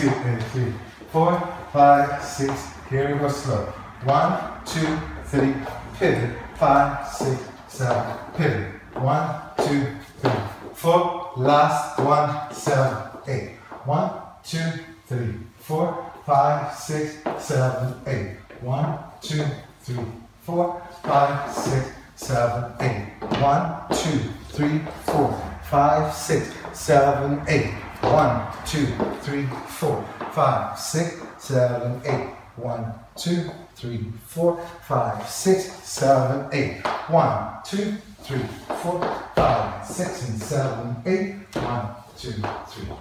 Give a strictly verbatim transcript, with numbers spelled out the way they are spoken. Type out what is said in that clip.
two, and three, four, five, six. Here we go slow. One, two, three, pivot. Five, six, seven, pivot. One, two, three, four. Last one, seven, eight. One, two, three, four, five, six, seven, eight. One, two, three, four, five, six, seven, eight. One, two, three, four, five, six, seven, eight. One, two, three, four, five, six, seven, eight. One, two, three, four, five, six, seven, eight. One, two, three, four, five, six, and seven, eight. One, two, three.